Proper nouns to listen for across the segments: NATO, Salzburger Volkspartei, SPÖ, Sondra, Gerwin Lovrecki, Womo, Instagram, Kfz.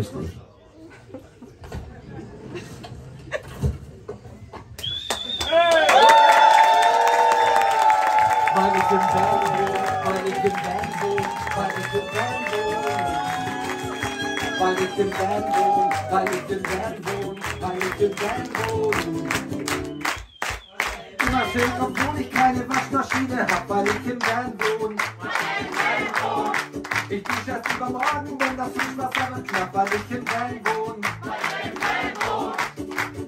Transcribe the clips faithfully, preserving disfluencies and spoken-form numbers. es nicht. Weil ich im Baum wohne, weil ich im Baum wohne, weil ich im Baum wohne. Weil ich im Baum wohne, weil ich im Baum wohne, weil ich im Baum wohne. Immer schön, obwohl ich keine Waschmaschine hab, weil ich im Baum wohne. Ich dusche erst übermorgen, denn das Süßwasser wird knapp, weil ich im Baum wohne.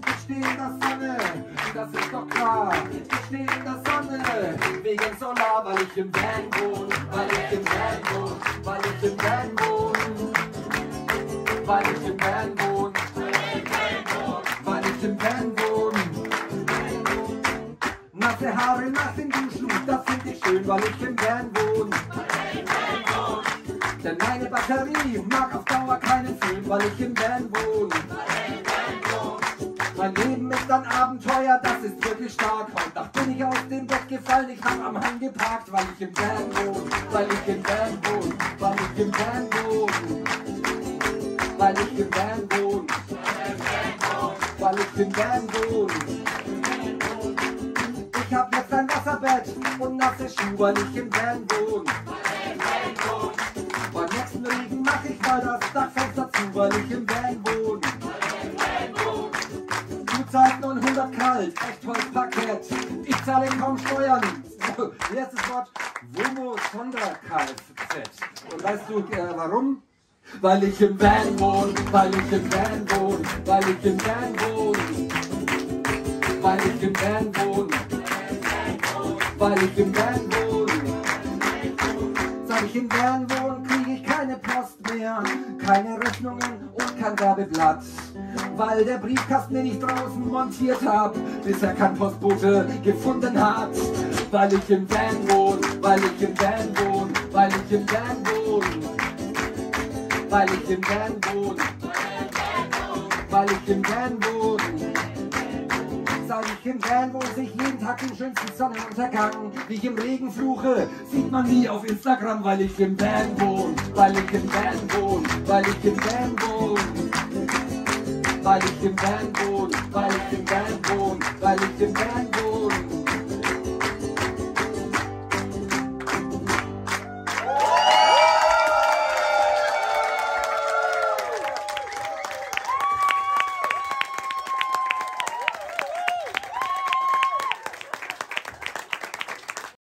Ich stehe in der Sonne, das ist doch klar. Ich stehe in der Sonne, wegen Solar, weil ich im Van wohne, weil ich im Van wohne, weil ich im Van wohne, weil ich im Van wohne, weil ich im Van wohne. Nasse Haare nach dem Duschen, das finde ich schön, weil ich im Van wohne. Denn meine Batterie mag auf Dauer keinen Film, weil ich im Van wohne. Mein Leben ist ein Abenteuer, das ist wirklich stark. Heute Nacht bin ich aus dem Bett gefallen, ich hab am Hang geparkt, weil ich im Van wohne, weil ich im Van wohne, weil ich im Van wohne, weil ich im Van wohne, weil ich im Van wohne. Ich hab jetzt ein Wasserbett und nasse Schuhe, weil ich im Van wohne. Beim nächsten Regen mach ich mal das Dachfenster zu, weil ich im Van wohne. Zeiten und hundert kalt, echt tolles Parkett. Ich zahle kaum Steuern. So, letztes Wort, Womo Sondra Kfz. Und weißt du, äh, warum? Weil ich im Van wohne, weil ich im Van wohne, weil ich im Van wohne, weil ich im Van wohne, weil ich im Van wohne. Seit ich im Van wohne, krieg ich keine Post mehr, keine Rechnungen und kein Werbeblatt. Weil der Briefkasten, den ich draußen montiert hab, bisher kein Postbote gefunden hat. Weil ich im Van wohne, weil ich im Van wohne, weil ich im Van wohne, weil ich im Van wohne, weil ich im Van wohne. Seit ich im Van wohne, sehe ich jeden Tag den schönsten Sonnenuntergang. Wie ich im Regen fluche, sieht man nie auf Instagram. Weil ich im Van wohne, weil ich im Van wohne, weil ich im Van wohne. Weil ich im Van wohne, weil ich im Van wohne, weil ich im Van wohne.